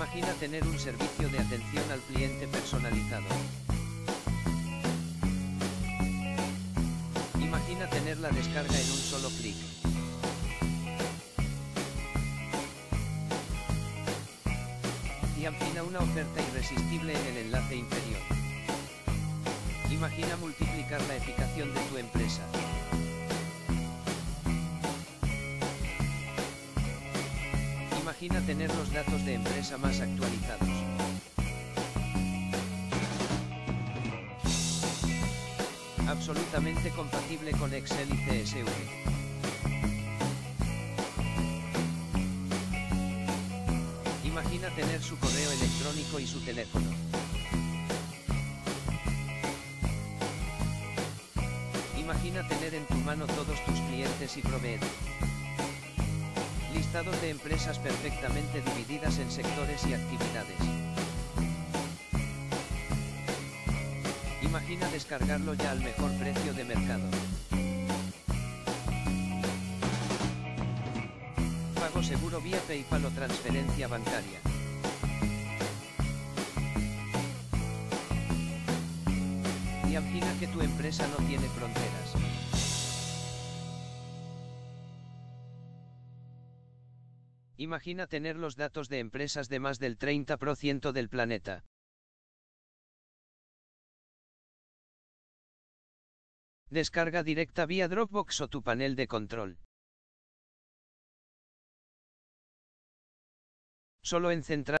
Imagina tener un servicio de atención al cliente personalizado. Imagina tener la descarga en un solo clic. Y afina una oferta irresistible en el enlace inferior. Imagina multiplicar la eficacia de tu empresa. Imagina tener los datos de empresa más actualizados. Absolutamente compatible con Excel y CSV. Imagina tener su correo electrónico y su teléfono. Imagina tener en tu mano todos tus clientes y proveedores. Listados de empresas perfectamente divididas en sectores y actividades. Imagina descargarlo ya al mejor precio de mercado. Pago seguro vía PayPal o transferencia bancaria. Y imagina que tu empresa no tiene fronteras. Imagina tener los datos de empresas de más del 30% del planeta. Descarga directa vía Dropbox o tu panel de control. Solo en central.